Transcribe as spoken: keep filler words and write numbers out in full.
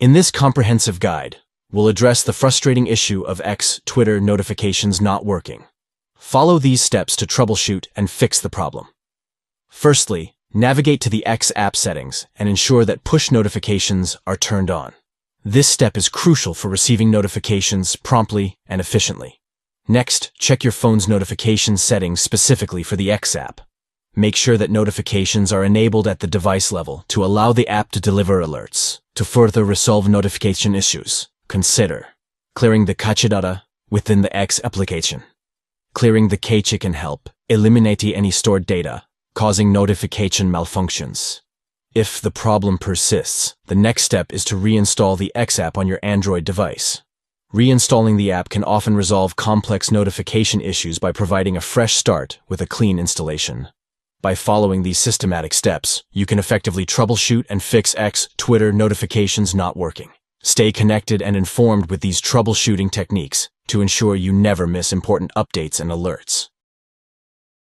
In this comprehensive guide, we'll address the frustrating issue of X Twitter notifications not working. Follow these steps to troubleshoot and fix the problem. Firstly, navigate to the X app settings and ensure that push notifications are turned on. This step is crucial for receiving notifications promptly and efficiently. Next, check your phone's notification settings specifically for the X app. Make sure that notifications are enabled at the device level to allow the app to deliver alerts. To further resolve notification issues, consider clearing the cached data within the X application. Clearing the cache can help eliminate any stored data, causing notification malfunctions. If the problem persists, the next step is to reinstall the X app on your Android device. Reinstalling the app can often resolve complex notification issues by providing a fresh start with a clean installation. By following these systematic steps, you can effectively troubleshoot and fix X Twitter notifications not working. Stay connected and informed with these troubleshooting techniques to ensure you never miss important updates and alerts.